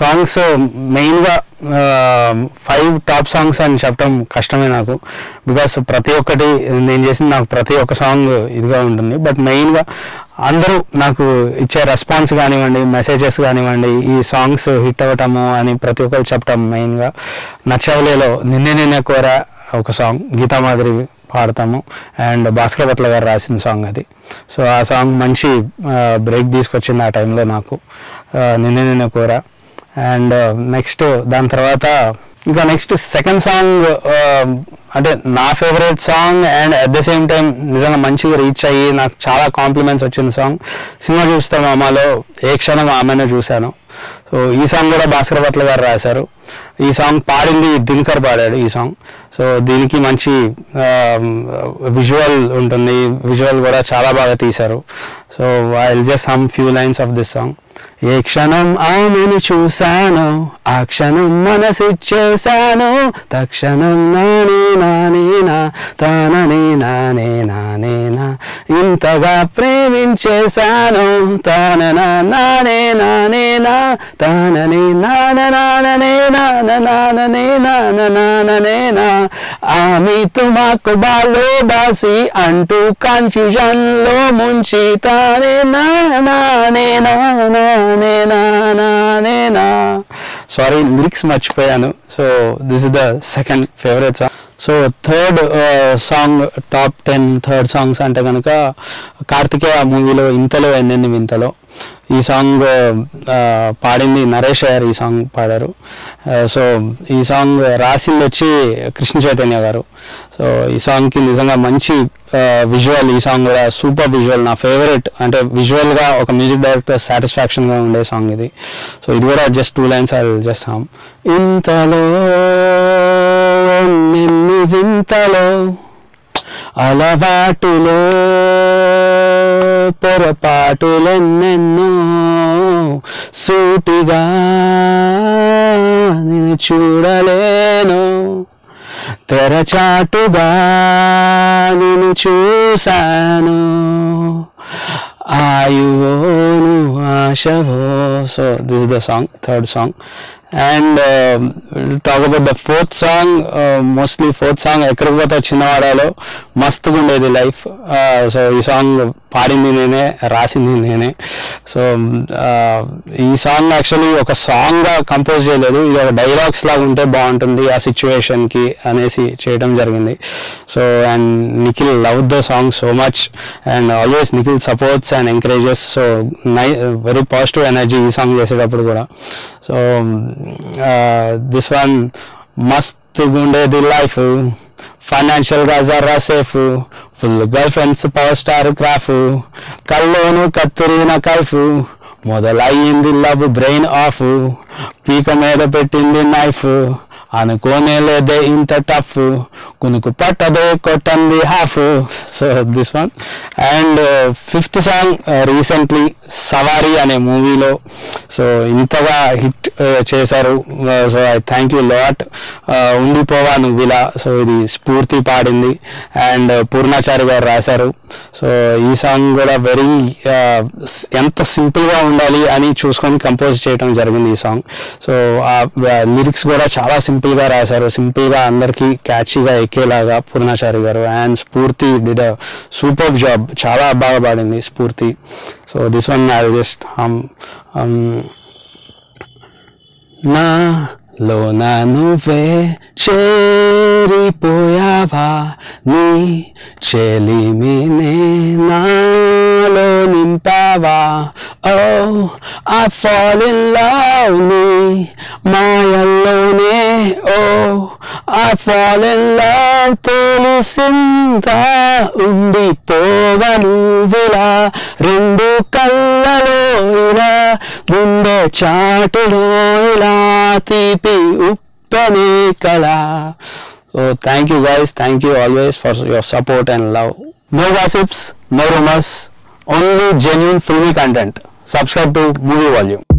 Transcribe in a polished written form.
Songs మెయిన్గా 5 top songs అని చెప్పడం కష్టమే నాకు, బికాస్ ప్రతి ఒక్కటి నేను చేసింది నాకు ప్రతి ఒక్క సాంగ్ ఇదిగా ఉంటుంది. బట్ మెయిన్గా అందరూ నాకు ఇచ్చే రెస్పాన్స్ కానివ్వండి, మెసేజెస్ కానివ్వండి, ఈ సాంగ్స్ హిట్ అవ్వటము అని ప్రతి ఒక్కరు చెప్పటం. మెయిన్గా నచ్చవలేలో నిన్నే కోర ఒక సాంగ్ గీతా మాదిరి పాడతాము అండ్ భాస్కర్ భట్ల గారు రాసిన సాంగ్ అది. సో ఆ సాంగ్ మంచి బ్రేక్ తీసుకొచ్చింది ఆ టైంలో నాకు, నిన్నే కోర. అండ్ నెక్స్ట్ దాని తర్వాత ఇంకా నెక్స్ట్ సెకండ్ సాంగ్ అంటే నా favourite song and at the same time నిజంగా మంచిగా రీచ్ అయ్యి నాకు చాలా కాంప్లిమెంట్స్ వచ్చిన సాంగ్ సినిమా చూస్తాం మామలో ఏ క్షణం ఆమెను చూశాను. సో ఈ సాంగ్ కూడా భాస్కర్ భట్ల గారు రాశారు. ఈ సాంగ్ పాడింది దినకర్ పాడాడు ఈ సాంగ్. సో దీనికి మంచి విజువల్ ఉంటుంది, విజువల్ కూడా చాలా బాగా తీశారు. So I will just hum few lines of this song. ఏ క్షణం ఆమెను చూశాను, ఆ క్షణం మనసిచ్చేశాను, తక్షణం నానే నానేనా తాననే నానే నానేనా, ఇంతగా ప్రేమించేశాను తాననా నానే నానేనా తాననే నాననే నాననే నాననేనా, ఆమె తుమాకు బాలోబాసి అంటూ కన్ఫ్యూజన్లో ముంచి తానే నానే నానా. సారీ లిరిక్స్ మర్చిపోయాను. So this is the second favourite song. So third song top 10 third songs అంటే కనుక కార్తికేయ మూవీలో ఇంతలో ఎన్నెన్ని వింతలో ఈ సాంగ్ పాడింది నరేష్ అయ్యారు ఈ సాంగ్ పాడారు. సో ఈ సాంగ్ రాసింది వచ్చి కృష్ణ చైతన్య గారు. సో ఈ సాంగ్కి నిజంగా మంచి విజువల్, ఈ సాంగ్ కూడా సూపర్ విజువల్, నా ఫేవరెట్ అంటే విజువల్గా ఒక మ్యూజిక్ డైరెక్టర్ సాటిస్ఫాక్షన్గా ఉండే సాంగ్ ఇది. సో ఇది కూడా just 2 lines I will just hum. ఇంతలో నిన్ను వింతలో అలవాటులో పొరపాటులెన్నెన్నో సూటిగా నిన్ను చూడలేను, తెరచాటుగా నిన్ను చూశాను ఆయువోను ఆశవో. So this is the song, third song. And talk about the fourth song, mostly fourth song ఎక్కడికి పోతే చిన్నవాడాలో మస్తుగా ఉండేది లైఫ్. సో ఈ సాంగ్ పాడింది నేనే, రాసింది నేనే. సో ఈ సాంగ్ యాక్చువల్లీ ఒక సాంగ్గా కంపోజ్ చేయలేదు, ఇది ఒక డైలాగ్స్ లాగా ఉంటే బాగుంటుంది ఆ సిచ్యువేషన్కి అనేసి చేయడం జరిగింది. So and Nikhil love the song so much and always Nikhil supports and encourages. So very positive energy ఈ సాంగ్ చేసేటప్పుడు కూడా. సో దిస్ వన్ మస్తుగా ఉండేది లైఫ్, ఫైనాన్షియల్గా జరా safe, full girl friends power star crop, కల్లోను కత్తిరిన కైఫ్, మొదలయ్యింది లవ్ బ్రెయిన్ ఆఫ్, పీక మీద పెట్టింది నైఫ్, అనుకోనే లేదే ఇంత టఫ్, కొనుకు పట్టదే కొట్టంది half. So this one. And fifth song recently Savaari అనే మూవీలో సో ఇంతగా హిట్ చేశారు. So I thank you lot. ఉండిపోవా నువ్విలా, సో ఇది స్ఫూర్తి పాడింది అండ్ పూర్ణాచారి గారు రాశారు. సో ఈ సాంగ్ కూడా వెరీ ఎంత సింపుల్గా ఉండాలి అని చూసుకొని కంపోజ్ చేయడం జరిగింది ఈ సాంగ్. సో ఆ లిరిక్స్ కూడా చాలా సింపుల్గా రాశారు, సింపుల్గా అందరికీ క్యాచీగా ఎక్కేలాగా పూర్ణాచారి గారు. అండ్ స్ఫూర్తి డిడ్ అ సూపర్ జాబ్, చాలా బాగా పాడింది స్ఫూర్తి. So this one I just నా లోన నువ్వే చేరిపోయావా, నీ చెలిమి నాలో నింపావా, ఓ ఐ ఫాల్ ఇన్ లవ్, నీ మాయల్లోనే ఓ ఐ ఫాల్ ఇన్ లవ్, తెలిసిందా ఉండిపోవా నువ్విలా, రెండు కళ్ళలో ఇలా గుండె చాటులో ఇలా తీపి ఉప్పనే కళా. So thank you guys, thank you always for your support and love. No gossips, no rumours, only genuine filmy content. Subscribe to Movie Volume.